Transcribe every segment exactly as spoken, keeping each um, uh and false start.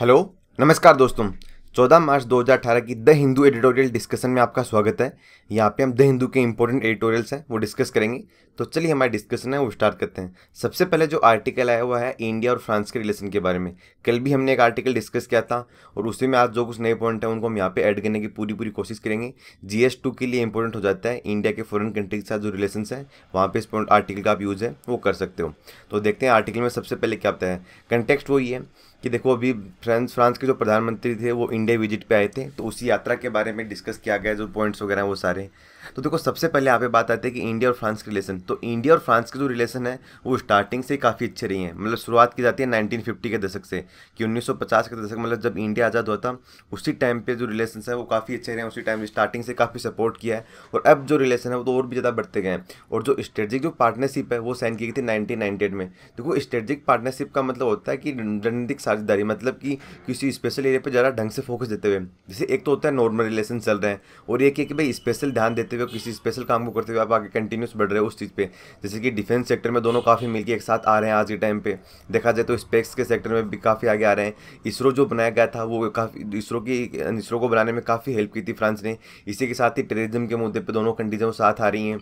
Hello नमस्कार दोस्तों, चौदह मार्च दो हज़ार अठारह की द हिंदू एडिटोरियल डिस्कशन में आपका स्वागत है। यहाँ पे हम द हिंदू के इंपॉर्टेंट एडिटोरियल्स हैं वो डिस्कस करेंगे। तो चलिए हमारी डिस्कशन है वो स्टार्ट करते हैं। सबसे पहले जो आर्टिकल आया हुआ है इंडिया और फ्रांस के रिलेशन के बारे में, कल भी हमने एक आर्टिकल डिस्कस किया था और उसी में आज जो कुछ नए पॉइंट हैं उनको हम यहाँ पे ऐड करने की पूरी पूरी कोशिश करेंगे। जी एस टू के लिए इंपॉर्टेंट हो जाता है, इंडिया के फॉरेन कंट्री के साथ जो रिलेशन है वहाँ पर इस आर्टिकल का आप यूज़ है वो कर सकते हो। तो देखते हैं आर्टिकल में सबसे पहले क्या आता है। कंटेक्स्ट वही है कि देखो अभी फ्रांस फ्रांस के जो प्रधानमंत्री थे वो इंडिया विजिट पे आए थे, तो उसी यात्रा के बारे में डिस्कस किया गया जो पॉइंट्स वगैरह हैं वो सारे। तो देखो सबसे पहले यहाँ पे बात आती है कि इंडिया और फ्रांस के रिलेशन, तो इंडिया और फ्रांस के जो रिलेशन है वो स्टार्टिंग से काफ़ी अच्छे रही हैं। मतलब शुरुआत की जाती है नाइनटीन फिफ्टी के दशक से कि उन्नीस सौ पचास के दशक मतलब जब इंडिया आज़ाद हुआ था उसी टाइम पर जो रिलेशन है वो काफ़ी अच्छे रहे हैं। उसी टाइम स्टार्टिंग से काफ़ी सपोर्ट किया है और अब जो रिलेशन है वो तो और भी ज़्यादा बढ़ते गए हैं। और जो स्ट्रेटेजिक जो पार्टनरशिप है वो साइन की गई थी नाइनटीन नाइनटी एट में। देखो स्ट्रेटेजिक पार्टनरशिप का मतलब होता है कि रणनीतिक साझेदारी, मतलब कि किसी स्पेशल एरिया पर ज़्यादा ढंग से फोकस देते हुए। जैसे एक तो होता है नॉर्मल रिलेशन चल रहे हैं और एक है कि भाई स्पेशल ध्यान देते हुए किसी स्पेशल काम को करते हुए आप आगे कंटिन्यूस बढ़ रहे हो उस चीज़ पे। जैसे कि डिफेंस सेक्टर में दोनों काफ़ी मिलकर एक साथ आ रहे हैं आज के टाइम पे। देखा जाए तो स्पेस के सेक्टर में भी काफ़ी आगे आ रहे हैं। इसरो जो बनाया गया था वो काफ़ी इसरो की इसरो को बनाने में काफ़ी हेल्प की थी फ्रांस ने। इसी के साथ ही टेररिज्म के मुद्दे पर दोनों कंट्रीज़ों साथ आ रही हैं।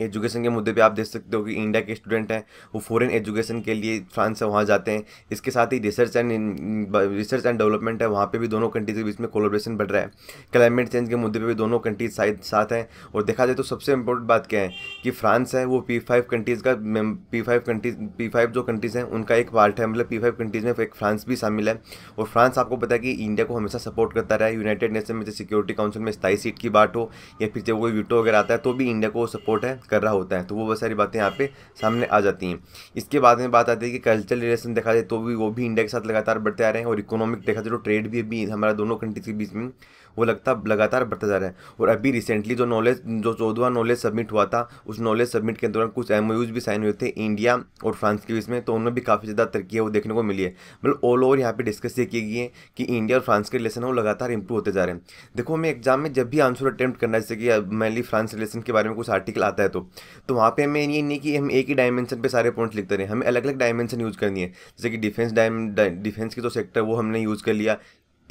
एजुकेशन के मुद्दे पे आप देख सकते हो कि इंडिया के स्टूडेंट हैं वो फॉरेन एजुकेशन के लिए फ्रांस से वहाँ जाते हैं। इसके साथ ही research and research and development है, वहाँ पे भी दोनों कंट्रीज़ के बीच में कोलैबोरेशन बढ़ रहा है। क्लाइमेट चेंज के मुद्दे पे भी दोनों कंट्रीज साथ हैं। और देखा जाए तो सबसे इम्पोर्टेंट बात क्या है कि फ्रांस है वो पी फाइव कंट्रीज़ का P five countries P five जो कंट्रीज़ हैं उनका एक पार्ट है। मतलब पी फाइव कंट्रीज़ में एक फ्रांस भी शामिल है और फ्रांस आपको पता है कि इंडिया को हमेशा सपोर्ट करता रहा है। यूनाइटेड नेशन में सिक्योरिटी काउंसिल में स्थायी सीट की बात हो या फिर जब कोई वीटो वगैरह आता है तो भी इंडिया को सपोर्ट है कर रहा होता है। तो वो बहुत सारी बातें यहाँ पे सामने आ जाती हैं। इसके बाद में बात आती है कि कल्चरल रिलेशन देखा जाए तो भी वो भी इंडिया के साथ लगातार बढ़ते आ रहे हैं। और इकोनॉमिक देखा जाए तो ट्रेड भी अभी हमारा दोनों कंट्रीज के बीच में वो लगता लगातार बढ़ता जा रहा है। और अभी रिसेंटली जो नॉलेज जो चौदहवां नॉलेज सबमिट हुआ था उस नॉलेज सबमिट के दौरान कुछ एम ओ यूज़ भी साइन हुए थे इंडिया और फ्रांस के बीच में, तो उनमें भी काफ़ी ज़्यादा तरक्की है वो देखने को मिली है। मतलब ऑल ओवर यहाँ पे डिस्कस ये की गई है कि इंडिया और फ्रांस के रिलेशन वो लगातार इंप्रूव होते जा रहे हैं। देखो हमें एग्जाम में जब भी आंसर अटैम्प्ट करना है, जैसे कि मेनली फ्रांस रिलेशन के बारे में कुछ आर्टिकल आता है तो तो वहाँ पे हमें ये नहीं कि हम एक ही डायमेंशन पे सारे पॉइंट्स लिखते रहे, हमें अलग अलग डायमेंशन यूज़ करनी है। जैसे कि डिफेंस डिफेंस की जो सेक्टर वो हमने यूज़ कर लिया,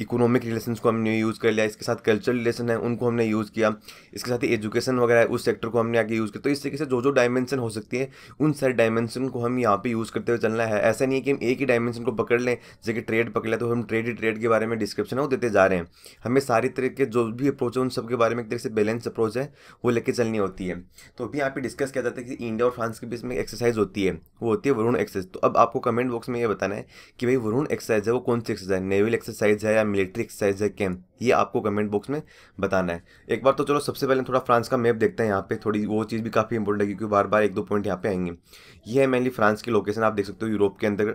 इकोनॉमिक रिलेशंस को हमने यूज़ कर लिया, इसके साथ कल्चरल रिलेशन है उनको हमने यूज़ किया, इसके साथ ही एजुकेशन वगैरह उस सेक्टर को हमने आगे यूज़ किया। तो इस तरीके से जो जो डायमेंशन हो सकती है उन सारे डायमेंशन को हम यहाँ पे यूज़ करते हुए चलना है। ऐसा नहीं है कि हम एक ही डायमेंशन को पकड़ लें, जैसे कि ट्रेड पकड़ लें तो हम ट्रेड ही ट्रेड के बारे में डिस्क्रिप्शन है वो देते जा रहे हैं। हमें सारी तरह के जो भी अप्रोच है उन सबके बारे में एक तरह से बैलेंस अप्रोच है वो लेकर चलनी होती है। तो अभी यहाँ पे डिस्कस किया जाता है कि इंडिया और फ्रांस के बीच में एक्सरसाइज होती है, वो होती है वरुण एक्सरसाइज। तो अब आपको कमेंट बॉक्स में ये बताना है कि भाई वरुण एक्सरसाइज है वो कौन सी एक्सरसाइज, नेवल एक्सरसाइज है या मिलिट्री एक्सरसाइज है कैंप, ये आपको कमेंट बॉक्स में बताना है एक बार। तो चलो सबसे पहले थोड़ा फ्रांस का मैप देखते हैं। यहाँ पे थोड़ी वो चीज़ भी काफ़ी इंपॉर्टेंट है क्योंकि बार बार एक दो पॉइंट यहाँ पे आएंगे। ये है मेनली फ्रांस की लोकेशन, आप देख सकते हो यूरोप के अंदर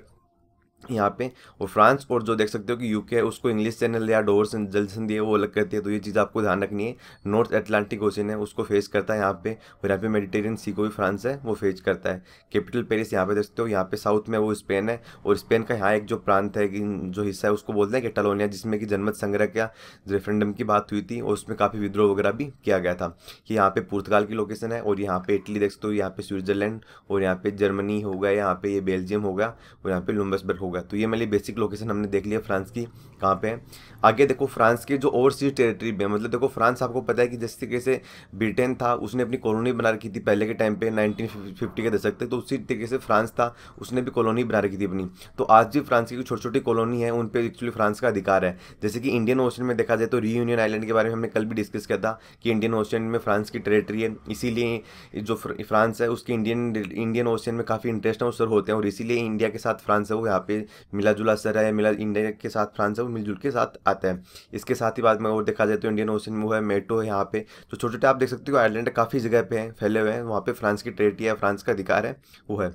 यहाँ पे। और फ्रांस और जो देख सकते हो कि यूके है उसको इंग्लिश चैनल या डोर्स जल्सन दिए वो अलग करती है, तो ये चीज़ आपको ध्यान रखनी है। नॉर्थ अटलांटिक ओशन है उसको फेस करता है यहाँ पे, और यहाँ पे मेडिटेरियन सी को भी फ्रांस है वो फेस करता है। कैपिटल पेरिस यहाँ पे देख सकते हो, यहाँ पे साउथ में वो स्पेन है और स्पेन का यहाँ एक जो प्रांत है कि जो हिस्सा है उसको बोलते हैं कैटालोनिया, जिसमें कि जनमत संग्रह का रेफरेंडम की बात हुई थी और उसमें काफ़ी विद्रोह वगैरह भी किया गया था। कि यहाँ पे पुर्तगाल की लोकेशन है और यहाँ पे इटली देख सकते हो, यहाँ पे स्विट्जरलैंड और यहाँ पे जर्मनी होगा, यहाँ पे ये बेल्जियम होगा और यहाँ पे लुम्बर्सबर्ग। तो ये मेरे बेसिक लोकेशन हमने देख लिया फ्रांस की कहाँ पे है। आगे देखो फ्रांस के जो ओवरसीज टेरिटरी में, मतलब देखो फ्रांस आपको पता है कि जिस तरीके से ब्रिटेन था उसने अपनी कॉलोनी बना रखी थी पहले के टाइम पे नाइनटीन फिफ्टी के दशक तक, तो उसी तरीके से फ्रांस था उसने भी कॉलोनी बना रखी थी अपनी। तो आज भी फ्रांस की छोटी छोटी कॉलोनी है उन पर एक्चुअली फ्रांस का अधिकार है। जैसे कि इंडियन ओशन में देखा जाए तो रीयूनियन आइलैंड के बारे में हमने कल भी डिस्कस किया था कि इंडियन ओशन में फ्रांस की टेरिटरी है, इसीलिए जो फ्रांस है उसकी इंडियन इंडियन ओशन में काफ़ी इंटरेस्टिंग असर होते हैं और इसीलिए इंडिया के साथ फ्रांस है वो यहाँ पे मिला जुला असर है। मिला इंडिया के साथ फ्रांस है वो मिलजुल के साथ आता है। इसके साथ ही बाद में और देखा जाए तो इंडियन ओशन में वो है मेटो है यहाँ पे। तो छोटे छोटे आप देख सकते हो आयरलैंड काफ़ी जगह पे हैं फैले हुए हैं, वहाँ पे फ्रांस की टेरिटरी है, फ्रांस का अधिकार है वो है।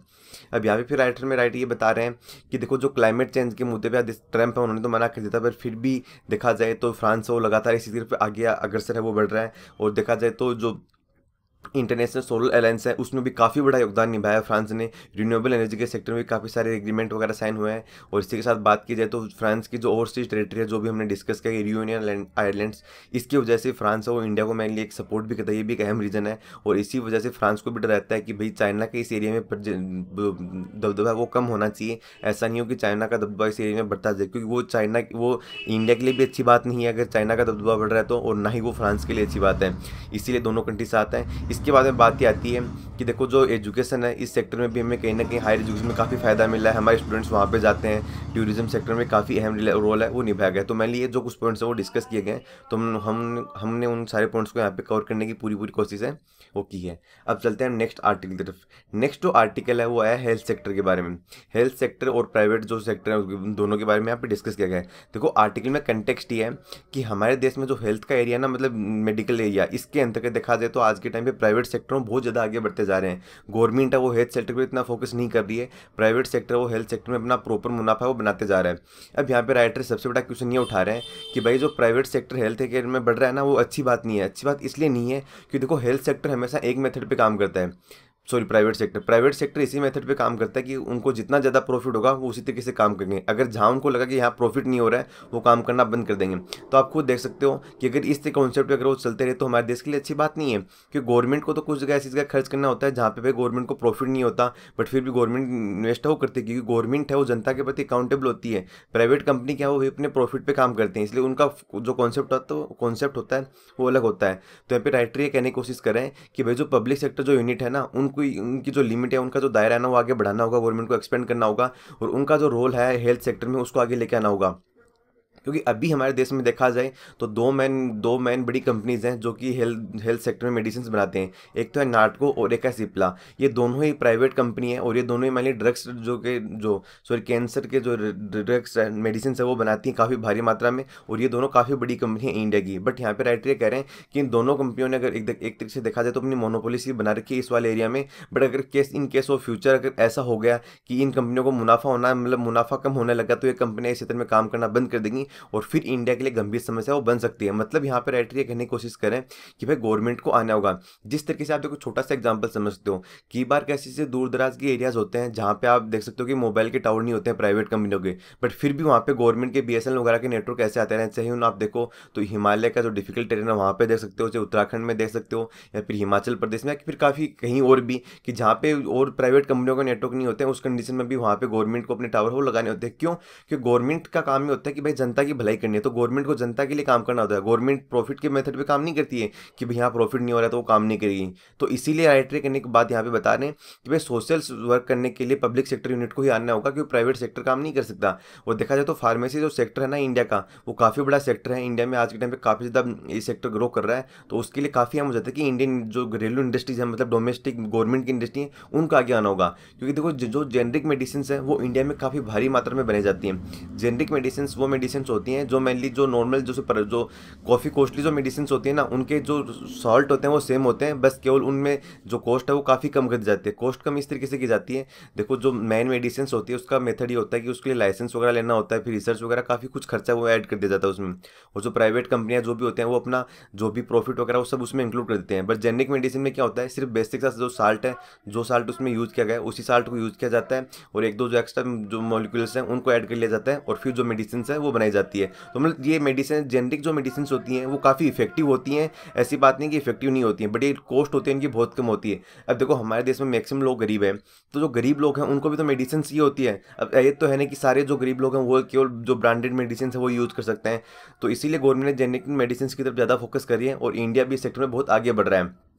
अब यहाँ पे फिर राइटर में राइट ये बता रहे हैं कि देखो जो क्लाइमेट चेंज के मुद्दे पर ट्रंप है उन्होंने तो मना कर दिया था, पर फिर भी देखा जाए तो फ्रांस वो लगातार इसी तरफ आगे अग्रसर है वो बढ़ रहा है। और देखा जाए तो जो इंटरनेशनल सोलर अलायंस है उसमें भी काफ़ी बड़ा योगदान निभाया फ्रांस ने। रिन्यूएबल एनर्जी के सेक्टर में काफ़ी सारे एग्रीमेंट वगैरह साइन हुए हैं। और इसी के साथ बात की जाए तो फ्रांस की जो ओवरसीज टेरिटरी है, जो भी हमने डिस्कस किया रियूनियन आइलैंड्स, इसकी वजह से फ्रांस और इंडिया को मेनली एक सपोर्ट भी करता है, ये भी एक अहम रीज़न है। और इसी वजह से फ्रांस को भी डर रहता है कि भाई चाइना के इस एरिया में दबदबा वो कम होना चाहिए। ऐसा नहीं हो कि चाइना का दबदबा इस एरिया में बढ़ता जाए, क्योंकि वो चाइना वो इंडिया के लिए भी अच्छी बात नहीं है अगर चाइना का दबदबा बढ़ रहा है तो, और ना ही वो फ्रांस के लिए अच्छी बात है। इसीलिए दोनों कंट्री साथ हैं। इसके बाद में बात ये आती है कि देखो जो एजुकेशन है इस सेक्टर में भी हमें कहीं ना कहीं हायर एजुकेशन में काफ़ी फायदा मिला है, हमारे स्टूडेंट्स वहाँ पे जाते हैं, टूरिज्म सेक्टर में काफ़ी अहम रोल है वो निभाया गया। तो मैंने ये जो कुछ पॉइंट्स हैं वो डिस्कस किए गए, तो हम हमने उन सारे पॉइंट्स को यहाँ पे कवर करने की पूरी पूरी कोशिश है वो की है। अब चलते हैं नेक्स्ट आर्टिकल की तरफ। नेक्स्ट जो आर्टिकल है वो आया हेल्थ सेक्टर के बारे में। हेल्थ सेक्टर और प्राइवेट जो सेक्टर है दोनों के बारे में यहाँ पे डिस्कस किया गया है। देखो आर्टिकल में कंटेक्स्ट ये है कि हमारे देश में जो हेल्थ का एरिया ना, मतलब मेडिकल एरिया, इसके अंतर्गत देखा जाए तो आज के टाइम पे प्राइवेट सेक्टर में बहुत ज़्यादा आगे बढ़ते जा रहे हैं। गवर्नमेंट है वो हेल्थ सेक्टर पर इतना फोकस नहीं कर रही है, प्राइवेट सेक्टर वो हेल्थ सेक्टर में अपना प्रॉपर मुनाफा वो बनाते जा रहा है। अब यहाँ पर राइटर सबसे बड़ा क्वेश्चन ये उठा रहे हैं कि भाई जो प्राइवेट सेक्टर हेल्थ केयर में बढ़ रहा है ना वो अच्छी बात नहीं है। अच्छी बात इसलिए नहीं है क्योंकि देखो हेल्थ सेक्टर हमेशा एक मेथड पे काम करता है, sorry private sector private sector इसी मेथड पे काम करता है कि उनको जितना ज़्यादा प्रॉफिट होगा वो उसी तरीके से काम करेंगे। अगर जहाँ उनको लगा कि यहाँ प्रॉफिट नहीं हो रहा है वो काम करना बंद कर देंगे। तो आप खुद देख सकते हो कि अगर इस कॉन्सेप्ट पर अगर वो चलते रहे तो हमारे देश के लिए अच्छी बात नहीं है, क्योंकि गवर्नमेंट को तो कुछ जगह ऐसी जगह खर्च करना होता है जहाँ पर भाई गवर्नमेंट को प्रॉफिट नहीं होता, बट फिर भी गवर्नमेंट इन्वेस्ट वो करती है, क्योंकि गवर्नमेंट है वो जनता के प्रति अकाउंटेबल होती है। प्राइवेट कंपनी क्या है वो अपने प्रॉफिट पर काम करते हैं, इसलिए उनका जो कॉन्सेप्ट होता है कॉन्सेप्ट होता है वो अलग होता है। तो यहाँ पर राइटर ये कहने की कोशिश करें कि भाई जो पब्लिक सेक्टर जो यूनिट है ना उनको उनकी जो लिमिट है, उनका जो दायरा है ना वो आगे बढ़ाना होगा, गवर्नमेंट को एक्सपेंड करना होगा, और उनका जो रोल है हेल्थ सेक्टर में उसको आगे लेके आना होगा। क्योंकि अभी हमारे देश में देखा जाए तो दो मैन दो मैन बड़ी कंपनीज़ हैं जो कि हेल्थ हेल्थ सेक्टर में मेडिसिन बनाते हैं, एक तो है नाटको और एक है सिप्ला। ये दोनों ही प्राइवेट कंपनी है और ये दोनों ही मैंने ड्रग्स जो के जो सॉरी कैंसर के जो ड्रग्स मेडिसिन है वो बनाती हैं काफ़ी भारी मात्रा में, और ये दोनों काफ़ी बड़ी कंपनी है इंडिया की। बट यहाँ पर राइटर ये कह रहे हैं कि इन दोनों कंपनियों ने अगर एक तरीके से देखा जाए तो अपनी मोनोपोलिसी बना रखी है इस वाले एरिया में। बट अगर case in case of future अगर ऐसा हो गया कि इन कंपनियों को मुनाफा होना मतलब मुनाफा कम होने लगा तो ये कंपनियाँ इस क्षेत्र में काम करना बंद कर देंगी, और फिर इंडिया के लिए गंभीर समस्या वो बन सकती है। मतलब यहाँ पर राइटर ये कहने की कोशिश करें कि भाई गवर्नमेंट को आना होगा। जिस तरीके से आप देखो छोटा सा एग्जांपल समझते हो, कई बार कैसे से दूर दराज के एरियाज होते हैं जहाँ पे आप देख सकते हो कि मोबाइल के टावर नहीं होते हैं प्राइवेट कंपनियों के, बट फिर भी वहाँ पर गवर्नमेंट के बीएसएनएल वगैरह के नेटवर्क ऐसे आते रहने चाहिए। आप देखो तो हिमालय का जो डिफिकल्ट टेरेन है वहाँ पर देख सकते हो, चाहे उत्तराखंड में देख सकते हो या फिर हिमाचल प्रदेश में, फिर काफ़ी कहीं और भी कि जहाँ पे और प्राइवेट कंपनियों का नेटवर्क नहीं होते हैं, उस कंडीशन में भी वहाँ पर गवर्नमेंट को अपने टावर वो लगाने होते हैं। क्यों? क्योंकि गवर्नमेंट का काम ही होता है कि भाई जनता की भलाई करनी है, तो गवर्नमेंट को जनता के लिए काम करना होता है। गवर्नमेंट प्रॉफिट के मेथड पे काम नहीं करती है कि भाई यहाँ प्रॉफिट नहीं हो रहा है तो वो काम नहीं करेगी। तो इसीलिए राइटर करने की बात यहाँ पे बता रहे हैं कि भाई सोशल वर्क करने के लिए पब्लिक सेक्टर यूनिट को ही आना होगा, क्योंकि प्राइवेट सेक्टर काम नहीं कर सकता। और देखा जाए तो फार्मेसी जो सेक्टर है ना इंडिया का, वो काफ़ी बड़ा सेक्टर है इंडिया में, आज के टाइम पर काफ़ी ज़्यादा ये सेक्टर ग्रो कर रहा है। तो उसके लिए काफ़ी हम हो जाता है कि इंडियन जो घरेलू इंडस्ट्रीज है, मतलब डोमेस्टिक गवर्नमेंट की इंडस्ट्री है, उनका आगे आना होगा। क्योंकि देखो जो जेनरिक मेडिसिन है वो इंडिया में काफ़ी भारी मात्रा में बनाई जाती है। जेनरिक मेडिसिन वो मेडिसिन होती हैं जो मेनली जो नॉर्मल जो पर जो काफ़ी कॉस्टली जो मेडिसिन होती है ना, उनके जो सॉल्ट होते हैं वो सेम होते हैं, बस केवल उनमें जो कॉस्ट है वो काफ़ी कम कर दी जाती है। कॉस्ट कम इस तरीके से की जाती है, देखो जो मेन मेडिसिन होती है उसका मेथड ये होता है कि उसके लिए लाइसेंस वगैरह लेना होता है, फिर रिसर्च वगैरह काफ़ी कुछ खर्चा वो ऐड कर दिया जाता है उसमें। और जो प्राइवेट कंपनियाँ जो भी होते हैं वो अपना जो भी प्रॉफिट वगैरह वो सब उसमें इंक्लूड कर देते हैं। बट जेनरिक मेडिसिन में क्या होता है, सिर्फ बेसिक सा जो साल्ट है, जो साल्ट उसमें यूज़ किया गया है उसी साल्ट को यूज़ किया जाता है, और एक दो जो एक्स्ट्रा जो मॉलिक्यूल्स हैं उनको ऐड कर लिया जाता है, और फिर जो मेडिसिन है वो बनाई जाती है। तो मतलब ये मेडिसिन जेनरिक जो मेडिसिन होती हैं वो काफ़ी इफेक्टिव होती हैं, ऐसी बात नहीं कि इफेक्टिव नहीं होती हैं, बट ये कॉस्ट होती है इनकी बहुत कम होती है। अब देखो हमारे देश में मैक्सिमम लोग गरीब हैं, तो जो गरीब लोग हैं उनको भी तो मेडिसिन ये होती है। अब ये तो है नहीं कि सारे जो गरीब लोग हैं वो केवल जो ब्रांडेड मेडिसिन है वो यूज़ कर सकते हैं। तो इसीलिए गवर्नमेंट ने जेनरिक मेडिसिन की तरफ ज़्यादा फोकस करी है, और इंडिया भी इस सेक्टर में बहुत आगे बढ़ रहा है।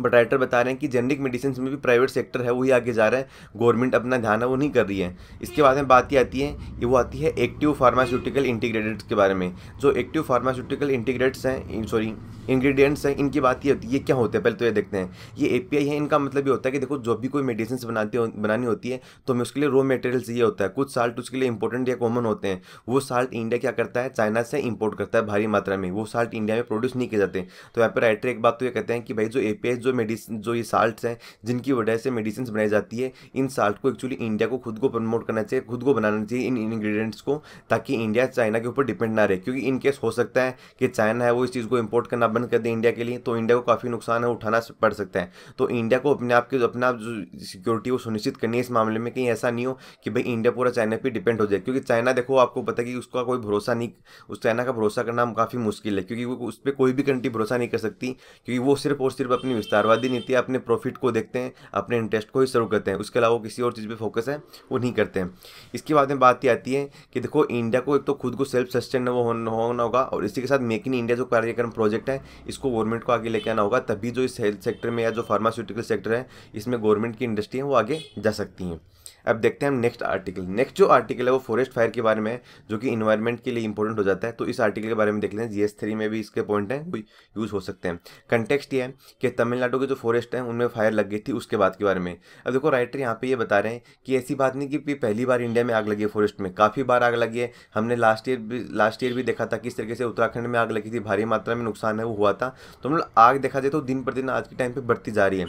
बट राइटर बता रहे हैं कि जेनरिक मेडिसिन में भी प्राइवेट सेक्टर है वही आगे जा रहा है, गवर्नमेंट अपना ध्यान है वो नहीं कर रही है। इसके बाद में बात ये आती है कि वो आती है एक्टिव फार्मास्यूटिकल इंटीग्रेडेट्स के बारे में। जो एक्टिव फार्मास्यूटिकल इंटीग्रेट्स हैं सॉरी इंग्रेडिएंट्स हैं, इनकी बात ये होती है क्या होते हैं पहले तो ये देखते हैं। ये एपीआई है, इनका मतलब ये होता है कि देखो जो भी कोई मेडिसिन बनाते हो बनानी होती है तो हमें उसके लिए रॉ मटेरियल्स ये होता है, कुछ साल्ट उसके लिए इंपॉर्टेंट या कॉमन होते हैं। वो साल्ट इंडिया क्या करता है, चाइना से इम्पोर्ट करता है भारी मात्रा में, वो साल्ट इंडिया में प्रोड्यूस नहीं किए जाते। तो यहाँ पर राइटर एक बात तो ये कहते हैं कि भाई जो एपीआई जो मेडिसिन जो ये साल्ट्स हैं जिनकी वजह से मेडिसिन बनाई जाती है, इन साल्ट को एक्चुअली इंडिया को खुद को प्रमोट करना चाहिए, खुद को बनाना चाहिए इन इंग्रेडिएंट्स को, ताकि इंडिया चाइना के ऊपर डिपेंड ना रहे। क्योंकि इनकेस हो सकता है कि चाइना है वो इस चीज़ को इम्पोर्ट करना बंद कर दे इंडिया के लिए, तो इंडिया को काफ़ी नुकसान है उठाना पड़ सकता है। तो इंडिया को अपने आप के अपना जो सिक्योरिटी वो सुनिश्चित करनी है इस मामले में, कहीं ऐसा नहीं हो कि भाई इंडिया पूरा चाइना पर डिपेंड हो जाए। क्योंकि चाइना देखो आपको पता है कि उसका कोई भरोसा नहीं, उस चाइना का भरोसा करना काफ़ी मुश्किल है, क्योंकि उस पर कोई भी कंट्री भरोसा नहीं कर सकती, क्योंकि वो सिर्फ और सिर्फ अपनी विस्तारवादी नीति, अपने प्रॉफिट को देखते हैं, अपने इंटरेस्ट को ही सर्व करते हैं, उसके अलावा किसी और चीज़ पे फोकस है वो नहीं करते हैं। इसके बाद में बात ये आती है कि देखो इंडिया को एक तो खुद को सेल्फ सस्टेनेबल होना होगा, और इसी के साथ मेक इन इंडिया जो कार्यक्रम प्रोजेक्ट है इसको गवर्नमेंट को आगे लेके आना होगा, तभी जो इस हेल्थ सेक्टर में या जो फार्मास्यूटिकल सेक्टर है इसमें गवर्नमेंट की इंडस्ट्री है वो आगे जा सकती हैं। अब देखते हैं हम नेक्स्ट आर्टिकल। नेक्स्ट जो आर्टिकल है वो फॉरेस्ट फायर के बारे में है, जो कि इन्वायरमेंट के लिए इंपॉर्टेंट हो जाता है। तो इस आर्टिकल के बारे में देख लें, जी एस थ्री में भी इसके पॉइंट हैं वो यूज़ हो सकते हैं। कंटेक्स्ट ये है कि तमिलनाडु के जो फॉरेस्ट हैं उनमें फायर लग गई थी, उसके बाद के बारे में। अब देखो राइटर यहाँ पे ये बता रहे हैं कि ऐसी बात नहीं कि पहली बार इंडिया में आग लगी है, फॉरेस्ट में काफ़ी बार आग लगी है। हमने लास्ट ईयर भी लास्ट ईयर भी देखा था किस तरीके से उत्तराखंड में आग लगी थी, भारी मात्रा में नुकसान है वो हुआ था। तो हम लोग आग देखा जाए तो दिन प्रतिदिन आज के टाइम पर बढ़ती जा रही है।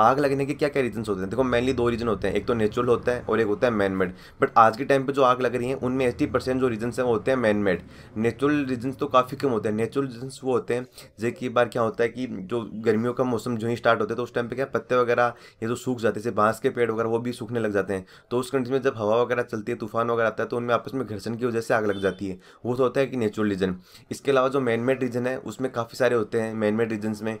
आग लगने के क्या क्या रीजन्स होते हैं? देखो मेनली दो रीजन होते हैं, एक तो नेचुरल होता है और एक होता है मैनमेड। बट आज के टाइम पे जो आग लग रही है उनमें अस्सी परसेंट जो रीजंस हैं वो होते हैं मैनमेड। नेचुरल रीजंस तो काफ़ी कम होते हैं। नेचुरल रीजंस वो होते हैं जैसे कि बार क्या होता है कि जो गर्मियों का मौसम जो ही स्टार्ट होता है तो उस टाइम पे क्या पत्ते वगैरह ये जो सूख जाते हैं, जैसे बांस के पेड़ वगैरह वो भी सूखने लग जाते हैं। तो उस कंडीशन में जब हवा वगैरह चलती है, तूफान वगैरह आता है, तो उनमें आपस में घर्षण की वजह से आग लग जाती है। वो तो होता है कि नेचुरल रीजन। इसके अलावा जो मैनमेड रीजन है उसमें काफ़ी सारे होते हैं। मैनमेड रीजन्स में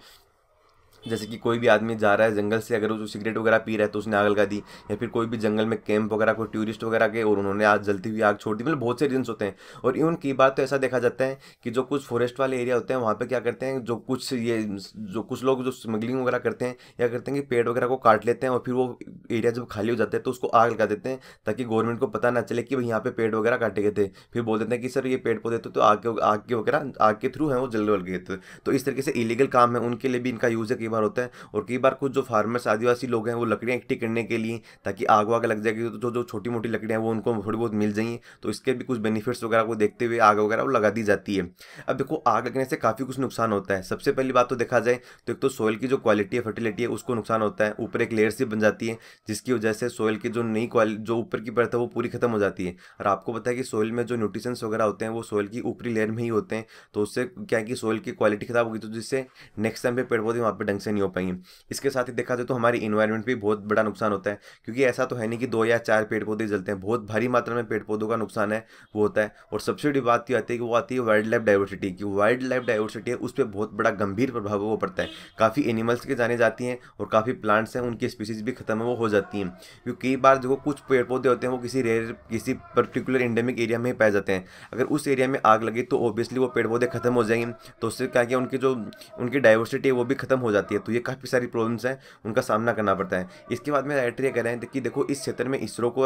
जैसे कि कोई भी आदमी जा रहा है जंगल से, अगर वो सिगरेट वगैरह पी रहा है तो उसने आग लगा दी, या फिर कोई भी जंगल में कैंप वगैरह कोई टूरिस्ट वगैरह के और उन्होंने आज जलती हुई आग छोड़ दी। मतलब बहुत से रीजन्स होते हैं। और इवन की बात तो ऐसा देखा जाता है कि जो कुछ फॉरेस्ट वाले एरिया होते हैं वहाँ पे क्या करते हैं, जो कुछ ये जो कुछ लोग जो स्मगलिंग वगैरह करते हैं या करते हैं कि पेड़ वगैरह को काट लेते हैं और फिर वो एरिया जब खाली हो जाता है तो उसको आग लगा देते हैं, ताकि गवर्नमेंट को पता ना चले कि भाई यहाँ पे पेड़ वगैरह काटे गए थे। फिर बोल देते हैं कि सर ये पेड़ पौधे तो आग के आग के वगैरह आग के थ्रू हैं वो जल गए थे। तो इस तरीके से इलीगल काम है उनके लिए भी इनका यूज़ है बार होता है। और कई बार कुछ जो फार्मर्स आदिवासी लोग हैं वो लकड़ियाँ इकट्ठी करने के लिए, ताकि आग वाग लग जाएगी तो जो जो छोटी मोटी लकड़ियाँ वो उनको थोड़ी बहुत मिल जाएंगी, तो इसके भी कुछ बेनिफिट्स वगैरह को देखते हुए आग वगैरह वो लगा दी जाती है। अब देखो आग लगने से काफ़ी कुछ नुकसान होता है। सबसे पहली बात तो देखा जाए तो एक तो सॉइल की जो क्वालिटी है, फर्टिलिटी है, उसको नुकसान होता है। ऊपर एक लेयर सी बन जाती है जिसकी वजह से सॉइल की जो नई क्वालिटी जो ऊपर की परत है वो पूरी खत्म हो जाती है। और आपको पता है कि सॉइल में जो न्यूट्रिशंस वगैरह होते हैं वो सॉइल की ऊपरी लेयर में ही होते हैं, तो उससे क्या है कि सॉइल की क्वालिटी खराब होगी, तो जिससे नेक्स्ट टाइम पे पेड़ पौधे वहाँ पर ढंग से नहीं हो पाएंगे। इसके साथ ही देखा जाए तो हमारी इन्वायरमेंट भी बहुत बड़ा नुकसान होता है, क्योंकि ऐसा तो है नहीं कि दो या चार पेड़ पौधे जलते हैं, बहुत भारी मात्रा में पेड़ पौधों का नुकसान है वो होता है। और सबसे बड़ी बात ये आती है कि वो आती है वाइल्ड लाइफ डाइवर्सिटी की। वाइल्ड लाइफ डाइवर्सिटी है उस पर बहुत बड़ा गंभीर प्रभाव वो पड़ता है। काफ़ी एनिमल्स के जाने जाती हैं और काफ़ी प्लांट्स हैं उनकी स्पीसीज भी खत्म वो हो जाती हैं, क्योंकि कई बार जो कुछ पेड़ पौधे होते हैं वो किसी रेयर किसी पर्टिकुलर एंडेमिक एरिया में ही पाए जाते हैं। अगर उस एरिया में आग लगे तो ऑब्वियसली वो पेड़ पौधे खत्म हो जाएंगे, तो उससे क्या कि उनकी जो उनकी डाइवर्सिटी है वो भी खत्म हो जाती है। तो ये काफ़ी सारी प्रॉब्लम्स हैं उनका सामना करना पड़ता है। इसके बाद में राइटर ये कह रहे हैं कि देखो इस क्षेत्र में इसरो को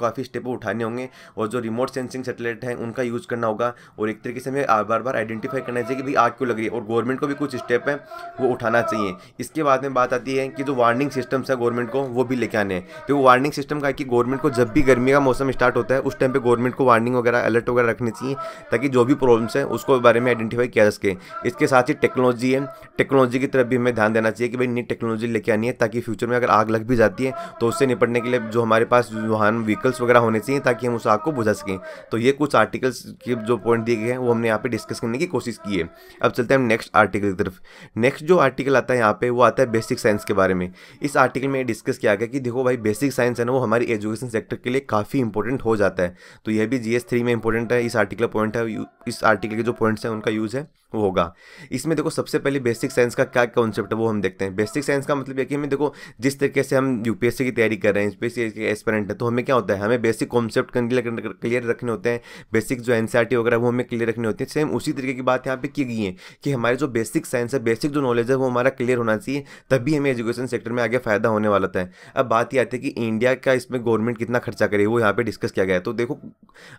काफ़ी स्टेप उठाने होंगे, और जो रिमोट सेंसिंग सैटेलाइट हैं उनका यूज़ करना होगा, और एक तरीके से हमें बार बार आइडेंटिफाई करना चाहिए कि भाई आग क्यों लग रही है, और गवर्नमेंट को भी कुछ स्टेप है वो उठाना चाहिए। इसके बाद में बात आती है कि जो वार्निंग सिस्टम्स है गवर्नमेंट को वो भी लेके आने हैं। तो वार्निंग सिस्टम का कि गवर्नमेंट को जब भी गर्मी का मौसम स्टार्ट होता है उस टाइम पर गवर्नमेंट को वार्निंग वगैरह अलर्ट वगैरह रखनी चाहिए, ताकि जो भी प्रॉब्लम्स हैं उसको बारे में आइडेंटिफाई किया जा सके। इसके साथ ही टेक्नोलॉजी है, टेक्नोलॉजी की तरफ भी हमें ध्यान देना चाहिए कि भाई नई टेक्नोलॉजी लेके आनी है, ताकि फ्यूचर में अगर आग लग भी जाती है तो उससे निपटने के लिए जो हमारे पास वाहन व्हीकल्स वगैरह होने चाहिए, ताकि हम उस आग को बुझा सकें। तो ये कुछ आर्टिकल्स के जो पॉइंट दिए गए हैं वो हमने यहाँ पे डिस्कस करने की कोशिश की है। अब चलते हैं हम नेक्स्ट आर्टिकल की तरफ। नेक्स्ट जो आर्टिकल आता है यहाँ पे वो आता है बेसिक साइंस के बारे में। इस आर्टिकल में डिस्कस किया गया कि देखो भाई बेसिक साइंस है ना वो हमारी एजुकेशन सेक्टर के लिए काफ़ी इंपॉर्टेंट हो जाता है। तो यह भी जी एस थ्री में इंपॉर्टेंट है। इस आर्टिकल पॉइंट है इस आर्टिकल के जो पॉइंट्स हैं उनका यूज़ है वो होगा। इसमें देखो सबसे पहले बेसिक साइंस का क्या कॉन्सेप्ट है वो हम देखते हैं। बेसिक साइंस का मतलब यह कि हमें देखो जिस तरीके से हम यूपीएससी की तैयारी कर रहे हैं, यूपीएससी के एस्पिरेंट हैं, तो हमें क्या होता है हमें बेसिक कॉन्सेप्ट क्लियर रखने होते हैं, बेसिक जो एनसीईआरटी वगैरह वो हमें क्लियर रखने होते हैं। सेम उसी तरीके की बात यहाँ पे की गई है कि हमारे जो बेसिक साइंस है, बेसिक जो नॉलेज है वो हमारा क्लियर होना चाहिए, तभी हमें एजुकेशन सेक्टर में आगे फायदा होने वाला था। अब बात यह आती है कि इंडिया का इसमें गवर्नमेंट कितना खर्चा करे वो यहाँ पर डिस्कस किया गया है। तो देखो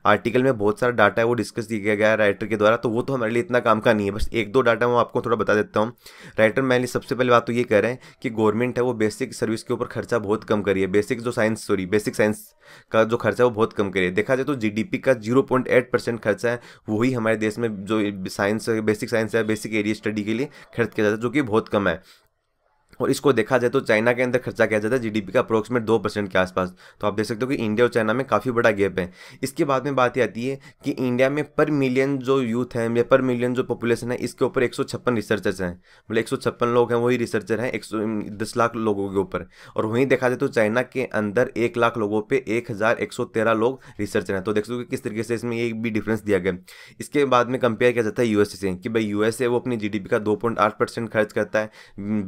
आर्टिकल में बहुत सारा डाटा है वो डिस्कस किया गया है राइटर के द्वारा, तो वो तो हमारे लिए इतना काम का नहीं है। बस एक दो डाटा मैं आपको थोड़ा बता देता हूँ। राइटर मैंने सबसे पहले बात तो ये कह रहे हैं कि गवर्नमेंट है वो बेसिक सर्विस के ऊपर खर्चा बहुत कम करिए, बेसिक जो साइंस सॉरी बेसिक साइंस का जो खर्चा है वो बहुत कम करिए। देखा जाए तो जीडीपी का ज़ीरो पॉइंट एट परसेंट खर्चा है वही हमारे देश में जो साइंस बेसिक साइंस है बेसिक एरिया स्टडी के लिए खर्च किया जाता है, जो कि बहुत कम है। और इसको देखा जाए तो चाइना के अंदर खर्चा किया जाता है जीडीपी का अप्रोक्सीमेट दो परसेंट के आसपास। तो आप देख सकते हो कि इंडिया और चाइना में काफ़ी बड़ा गैप है। इसके बाद में बात ये आती है कि इंडिया में पर मिलियन जो यूथ है या पर मिलियन जो पॉपुलेशन है इसके ऊपर एक सौ छप्पन रिसर्चर्स हैं, मतलब एक सौ छप्पन लोग हैं वही रिसर्चर हैं एक सौ दस लाख लोगों के ऊपर। और वहीं देखा जाए तो चाइना के अंदर एक लाख लोगों पर एक हज़ार एक सौ तेरह लोग रिसर्चर हैं। तो देख सकते हो कि किस तरीके से इसमें एक भी डिफरेंस दिया गया। इसके बाद में कंपेयर किया जाता है यूएसए से कि भाई यूएसए वो अपनी जीडीपी का दो पॉइंट आठ परसेंट खर्च करता है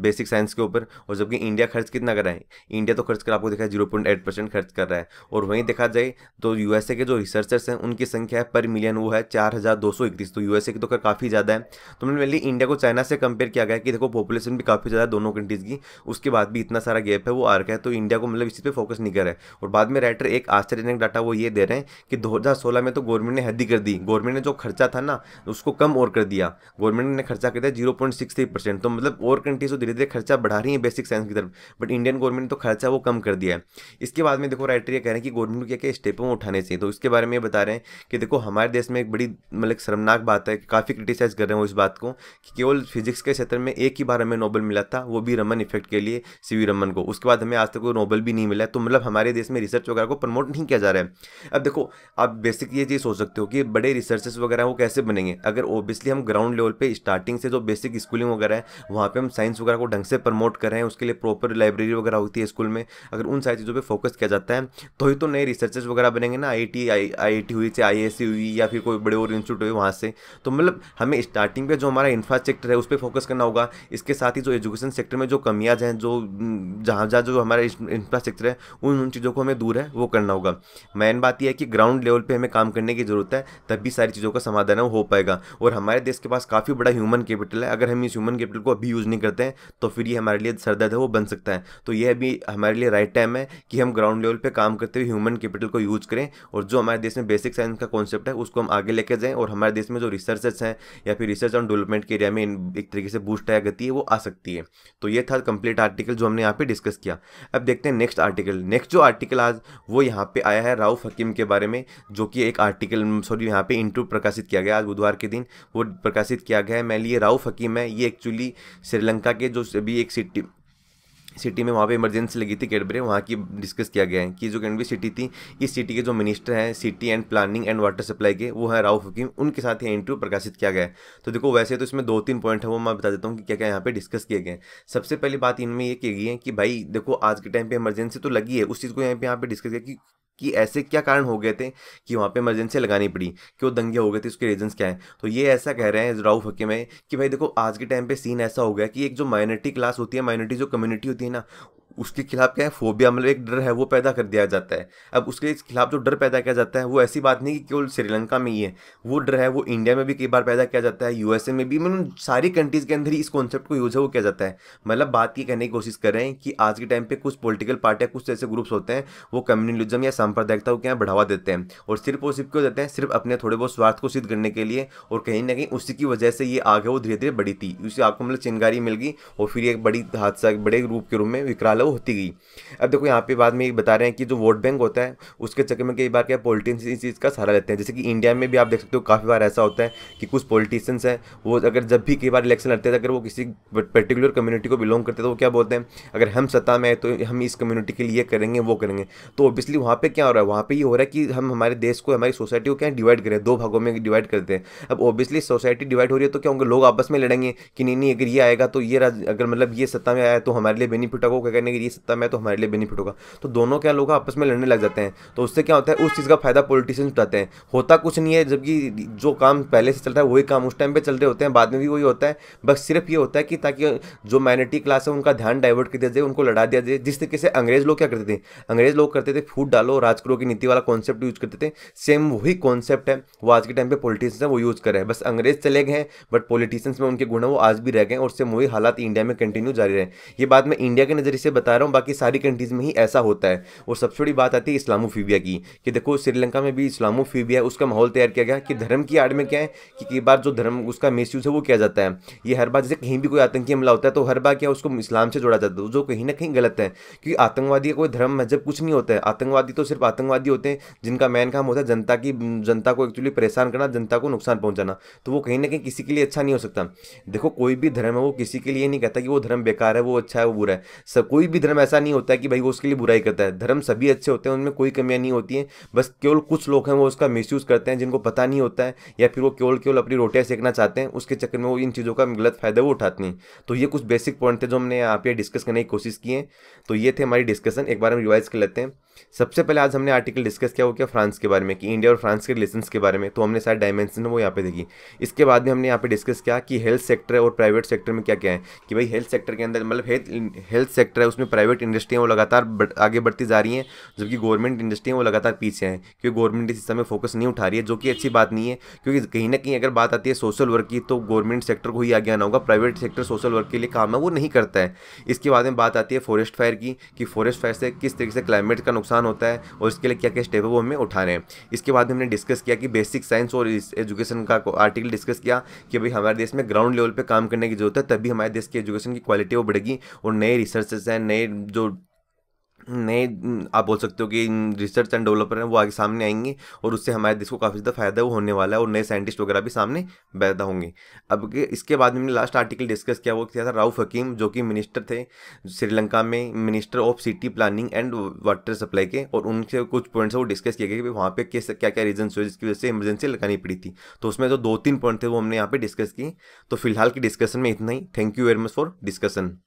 बेसिक साइंस के ऊपर, और जबकि इंडिया खर्च कितना कर रहा है, इंडिया तो खर्च कर आपको देखा है जीरो पॉइंट एट परसेंट खर्च कर रहा है। और वहीं देखा जाए तो यूएसए के जो रिसर्चर्स हैं उनकी संख्या है पर मिलियन वो है चार हज़ार दो सौ इकतीस। तो यूएसए की तो काफ़ी ज़्यादा है। तो मैंने पहले इंडिया को चाइना से कंपेयर किया गया कि देखो पॉपुलेशन भी काफ़ी ज़्यादा दोनों कंट्रीज़ की, उसके बाद भी इतना सारा गैप है वो आ रहा है। तो इंडिया को मतलब इस चीज़ पर फोकस नहीं कर रहा है। और बाद में राइटर एक आश्चर्यजनक डाटा वो ये दे रहे हैं कि दो हज़ार सोलह में तो गवर्नमेंट ने हद ही कर दी, गवर्नमेंट ने जो खर्चा था ना उसको कम और कर दिया, गवर्नमेंट ने खर्चा कर दिया zero point six three percent. तो मतलब और कंट्रीज तो धीरे धीरे खर्चा बढ़ा रही है बेसिक साइंस की तरफ, बट इंडियन गवर्नमेंट तो खर्चा वो कम कर दिया है। इसके बाद में देखो राइटर ये कह रहे हैं कि गवर्नमेंट क्या क्या स्टेपों उठाने चाहिए। तो इसके बारे में बता रहे हैं कि देखो हमारे देश में एक बड़ी मतलब शर्मनाक बात है, काफ़ी क्रिटिसाइज़ कर रहे हैं वो इस बात को कि केवल फिजिक्स के क्षेत्र में एक ही बार हमें नोबेल मिला था, वो भी रमन इफेक्ट के लिए सी वी रमन को, उसके बाद हमें आज तक कोई नोबेल भी नहीं मिला। तो मतलब हमारे देश में रिसर्च वगैरह को प्रमोट नहीं किया जा रहा है। अब देखो आप बेसिक ये चीज़ सोच सकते हो कि बड़े रिसर्चर्स वगैरह वो कैसे बनेंगे, अगर ओबियसली हम ग्राउंड लेवल पे स्टार्टिंग से जो बेसिक स्कूलिंग वगैरह है वहाँ पे हम साइंस वगैरह को ढंग से प्रमोट कर रहे हैं, उसके लिए प्रॉपर लाइब्रेरी वगैरह होती है स्कूल में, अगर उन सारी चीज़ों पे फोकस किया जाता है तो ही तो नए रिसर्चर्स वगैरह बनेंगे ना। आईआईटी आईआईटी हुई चाहे आईएससी हुई या फिर कोई बड़े और इंस्टीट्यूट हुए वहाँ से। तो मतलब हमें स्टार्टिंग पर जो हमारा इंफ्रास्ट्रक्चर है उस पर फोकस करना होगा। इसके साथ ही जो एजुकेशन सेक्टर में जो कमियाँ हैं, जो जहाँ जहाँ जो हमारा इंफ्रास्ट्रक्चर है उन उन चीज़ों को हमें दूर है वो करना होगा। मेन बात यह है कि ग्राउंड लेवल पर हमें काम करने की ज़रूरत है, तभी सारी चीज़ों का समाधान हो पाएगा। और हमारे देश के पास काफ़ी बड़ा ह्यूमन कैपिटल है, अगर हम इस ह्यूमन कैपिटल को अभी यूज़ नहीं करते हैं तो फिर ये हमारे लिए सरदर्द है वो बन सकता है। तो यह भी हमारे लिए राइट टाइम है कि हम ग्राउंड लेवल पे काम करते हुए ह्यूमन कैपिटल को यूज़ करें, और जो हमारे देश में बेसिक साइंस का कॉन्सेप्ट है उसको हम आगे लेके जाएं, और हमारे देश में जो रिसर्चर्स हैं या फिर रिसर्च एंड डेवलपमेंट के एरिया में एक तरीके से बूस्ट आया गति है वो आ सकती है। तो ये था कंप्लीट आर्टिकल जो हमने यहाँ पर डिस्कस किया। अब देखते हैं नेक्स्ट आर्टिकल। नेक्स्ट जो आर्टिकल आज वो यहाँ पर आया है रऊफ हकीम के बारे में, जो कि एक आर्टिकल सॉरी यहाँ पर इंटरव्यू प्रकाशित किया गया आज बुधवार के दिन वो प्रकाशित किया गया है। मेरे लिए रऊफ हकीम है, ये एक्चुअली श्रीलंका के जो अभी एक सिटी सिटी में वहाँ पे इमरजेंसी लगी थी कैडबरे, वहाँ की डिस्कस किया गया है कि जो कैडबरी सिटी थी इस सिटी के जो मिनिस्टर हैं city and planning and water supply के वो है रऊफ हकीम, उनके साथ ये इंटरव्यू प्रकाशित किया गया है। तो देखो वैसे तो इसमें दो तीन पॉइंट है वो मैं बता देता हूँ कि क्या क्या यहाँ पे डिस्कस किए गए। सबसे पहली बात इनमें ये की गई है कि भाई देखो आज के टाइम पर इमरजेंसी तो लगी है, उस चीज़ को यहाँ पर यहाँ पर डिस्कस किया कि कि ऐसे क्या कारण हो गए थे कि वहाँ पे इमरजेंसी लगानी पड़ी, क्यों दंगे हो गए थे, उसके रीजंस क्या हैं। तो ये ऐसा कह रहे हैं रऊफ हकीम है कि भाई देखो आज के टाइम पे सीन ऐसा हो गया कि एक जो माइनॉरिटी क्लास होती है, माइनॉरिटी जो कम्युनिटी होती है ना, उसके खिलाफ क्या है फोबिया मतलब एक डर है वो पैदा कर दिया जाता है। अब उसके खिलाफ जो डर पैदा किया जाता है वो ऐसी बात नहीं कि केवल श्रीलंका में ही है, वो डर है वो इंडिया में भी कई बार पैदा किया जाता है, यूएसए में भी, मतलब सारी कंट्रीज़ के अंदर ही इस कॉन्सेप्ट को यूज है वो किया जाता है। मतलब बात ये कहने की कोशिश कर रहे हैं कि आज के टाइम पर कुछ पॉलिटिकल पार्टियाँ कुछ ऐसे ग्रुप्स होते हैं वो कम्युनलिज्म या सांप्रदायिकता को बढ़ावा देते हैं, और सिर्फ और सिर्फ क्यों देते हैं, सिर्फ अपने थोड़े बहुत स्वार्थ को सिद्ध करने के लिए। और कहीं ना कहीं उसी की वजह से ये आग है वो धीरे धीरे बढ़ी थी, उसी आग को मतलब चिंगारी मिल गई और फिर एक बड़ी हादसा बड़े रूप के रूप में विकराल होती गई। अब देखो यहाँ पे बाद में एक बता रहे हैं कि जो वोट बैंक होता है उसके चक्कर में कई बार क्या पॉलिटिशियंस इस चीज़ का सहारा लेते हैं, जैसे कि इंडिया में भी आप देख सकते हो काफ़ी बार ऐसा होता है कि कुछ पॉलिटिशियंस हैं वो अगर जब भी कई बार इलेक्शन लड़ते थे अगर वो किसी पर्टिकुलर कम्युनिटी को बिलोंग करते थे वो क्या बोलते हैं, अगर हम सत्ता में है तो हम इस कम्युनिटी के लिए करेंगे वो करेंगे। तो ऑब्वियसली वहाँ पर क्या हो रहा है, वहाँ पर ये हो रहा है कि हम हमारे देश को हमारी सोसाइटी को क्या डिवाइड करें, दो भागों में डिवाइड करते हैं। अब ऑब्वियसली सोसाइटी डिवाइड हो रही है तो क्या होंगे लोग आपस में लड़ेंगे कि नहीं नहीं अगर ये आएगा तो ये अगर मतलब ये सत्ता में आया तो हमारे लिए बेनिफिट होगा, कहने ये सत्ता में तो हमारे लिए बेनिफिट होगा, तो दोनों क्या लोग आपस में लड़ने लग जाते हैं। तो उससे क्या होता है उस चीज़ का फायदा पॉलिटिशियंस उठाते हैं, होता कुछ नहीं है, जबकि जो काम पहले से चल रहा है वही काम उस टाइम पे चल रहे होते हैं, बाद में भी वही होता है। बस सिर्फ ये होता है कि ताकि जो माइनॉरिटी क्लास है उनका ध्यान डाइवर्ट कर दिया जाए, उनको लड़ा दिया जाए। जिस तरीके से अंग्रेज लोग क्या करते थे, अंग्रेज लोग करते थे फूट डालो राज करो की नीति वाला कॉन्सेप्ट यूज करते थे, सेम वही कॉन्सेप्ट है वो आज के टाइम पर पॉलिटिशियंस है वो यूज कर रहे हैं। बस अंग्रेज चले गए बट पॉलिटिशियंस में उनके गुण वो आज भी रह गए और सेम वही हालात इंडिया में कंटिन्यू जारी रहे। ये बात मैं इंडिया के नजरिए से बता रहा हूँ, बाकी सारी कंट्रीज़ में ही ऐसा होता है। और सबसे बड़ी बात आती है इस्लामोफोबिया की, कि देखो श्रीलंका में भी इस्लामोफोबिया उसका माहौल तैयार किया गया कि धर्म की आड़ में क्या है कि कई बार जो धर्म उसका मिसयूज़ है वो किया जाता है। ये हर बार जैसे कहीं भी कोई आतंकी हमला होता है तो हर बार क्या उसको इस्लाम से जोड़ा जाता है, जो कहीं ना कहीं गलत है, क्योंकि आतंकवादी कोई धर्म मजहब कुछ नहीं होता है। आतंकवादी तो सिर्फ आतंकवादी होते हैं जिनका मेन काम होता है जनता की जनता को एक्चुअली परेशान करना, जनता को नुकसान पहुँचाना, तो वो कहीं ना कहीं किसी के लिए अच्छा नहीं हो सकता। देखो कोई भी धर्म है वो किसी के लिए नहीं कहता कि वो धर्म बेकार है, वो अच्छा है, वो बुरा है। सब कोई भी धर्म ऐसा नहीं होता है कि भाई वो उसके लिए बुराई करता है, धर्म सभी अच्छे होते हैं, उनमें कोई कमियाँ नहीं होती हैं। बस केवल कुछ लोग हैं वो उसका मिसयूज़ करते हैं, जिनको पता नहीं होता है या फिर वो केवल केवल अपनी रोटियाँ सेकना चाहते हैं, उसके चक्कर में वो इन चीज़ों का गलत फायदा वो उठाते हैं। तो ये कुछ बेसिक पॉइंट थे जो हमने यहाँ पे डिस्कस करने की कोशिश की है। तो ये थे हमारी डिस्कशन, एक बार हम रिवाइज कर लेते हैं। सबसे पहले आज हमने आर्टिकल डिस्कस किया वो क्या फ्रांस के बारे में, कि इंडिया और फ्रांस के रिलेशंस के बारे में, तो हमने सारे डायमेंशन वो यहाँ पे देखी। इसके बाद में हमने यहाँ पे डिस्कस किया कि हेल्थ सेक्टर और प्राइवेट सेक्टर में क्या क्या है, कि भाई हेल्थ सेक्टर के अंदर मतलब हेल्थ हेल्थ सेक्टर है उसमें प्राइवेट इंडस्ट्रियाँ वो लगातार बढ़, आगे बढ़ती जा रही हैं, जबकि गवर्नमेंट इंडस्ट्रियाँ वो लगातार पीछे हैं, क्योंकि गवर्नमेंट इस समय फोकस नहीं उठा रही है, जो कि अच्छी बात नहीं है। क्योंकि कहीं ना कहीं अगर बात आती है सोशल वर्क की तो गवर्नमेंट सेक्टर को ही आगे आना होगा, प्राइवेट सेक्टर सोशल वर्क के लिए काम है वो नहीं करता है। इसके बाद में बात आती है फॉरेस्ट फायर की, कि फॉरेस्ट फायर से किस तरीके से क्लाइमेट का नुकसान होता है और इसके लिए क्या क्या स्टेप है वो हमें उठाने हैं। इसके बाद हमने डिस्कस किया कि बेसिक साइंस और एजुकेशन का आर्टिकल डिस्कस किया कि भाई हमारे देश में ग्राउंड लेवल पे काम करने की जरूरत है, तभी हमारे देश की एजुकेशन की क्वालिटी वो बढ़ेगी और नए रिसर्चेस हैं, नए जो नए आप बोल सकते हो कि रिसर्च एंड डेवलपर हैं वो आगे सामने आएंगे और उससे हमारे देश को काफ़ी ज़्यादा फायदा वो होने वाला है और नए साइंटिस्ट वगैरह भी सामने पैदा होंगे। अब इसके बाद हमने लास्ट आर्टिकल डिस्कस किया वो किया था रऊफ हकीम, जो कि मिनिस्टर थे श्रीलंका में, minister of city planning and water supply के, और उनसे कुछ पॉइंट्स वो डिस्कस किए गए कि वहाँ पर क्या क्या रीजन्स हुए जिसकी वजह से इमरजेंसी लगानी पड़ी थी। तो उसमें जो दो तीन पॉइंट थे वो हमने यहाँ पर डिस्कस किए। तो फिलहाल की डिस्कशन में इतना ही। Thank you very much for discussion.